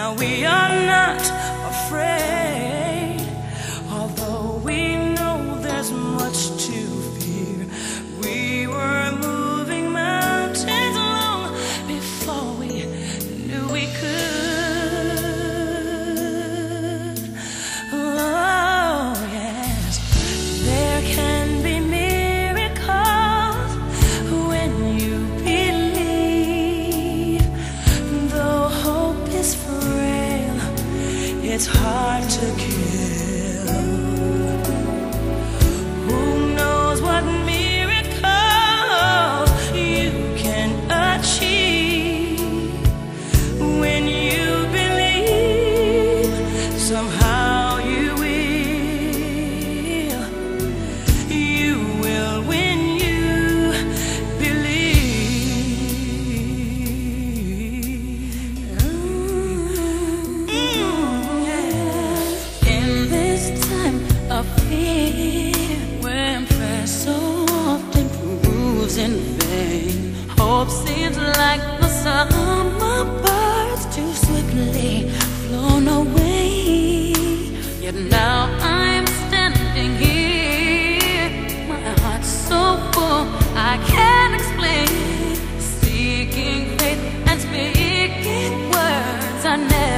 Now we are not afraid, although we know there's much to fear. We were moving mountains long before we knew we could. Oh yes, there can be miracles when you believe. Though hope is free, it's hard to kill. Who knows what miracle you can achieve when you believe? Somehow you will when you believe. Of fear, when prayer so often proves in vain, hope seems like the summer birds too swiftly flown away. Yet now I'm standing here, my heart's so full I can't explain, seeking faith and speaking words I never